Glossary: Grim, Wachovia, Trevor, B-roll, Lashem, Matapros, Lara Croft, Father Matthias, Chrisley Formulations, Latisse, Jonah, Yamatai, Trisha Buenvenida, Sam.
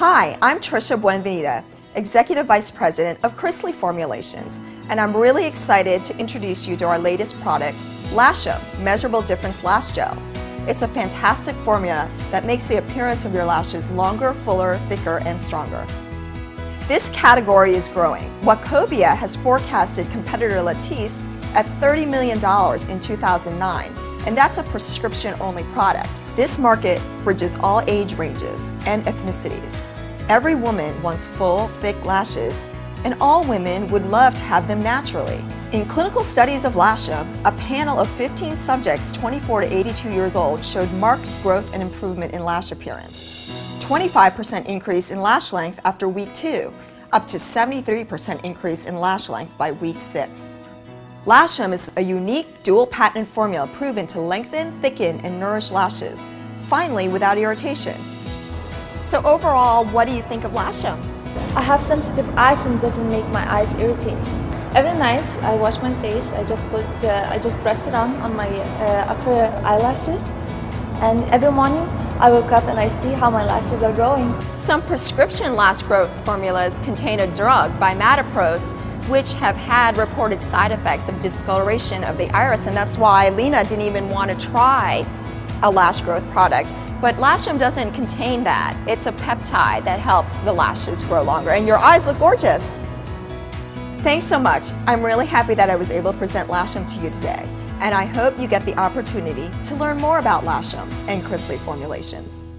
Hi, I'm Trisha Buenvenida, Executive Vice President of Chrisley Formulations, and I'm really excited to introduce you to our latest product, Lashem Measurable Difference Lash Gel. It's a fantastic formula that makes the appearance of your lashes longer, fuller, thicker, and stronger. This category is growing. Wachovia has forecasted competitor Latisse at $30 million in 2009, and that's a prescription-only product. This market bridges all age ranges and ethnicities. Every woman wants full, thick lashes, and all women would love to have them naturally. In clinical studies of Lashem, a panel of 15 subjects 24 to 82 years old showed marked growth and improvement in lash appearance. 25% increase in lash length after week 2, up to 73% increase in lash length by week 6. Lashem is a unique dual patent formula proven to lengthen, thicken, and nourish lashes, finally without irritation. So overall, what do you think of Lashem? I have sensitive eyes and it doesn't make my eyes irritating. Every night I wash my face, I just brush it on my upper eyelashes, and every morning I woke up and I see how my lashes are growing. Some prescription lash growth formulas contain a drug by Matapros which have had reported side effects of discoloration of the iris, and that's why Lena didn't even want to try a lash growth product. But Lashem doesn't contain that. It's a peptide that helps the lashes grow longer, and your eyes look gorgeous. Thanks so much. I'm really happy that I was able to present Lashem to you today, and I hope you get the opportunity to learn more about Lashem and Chrisley Formulations.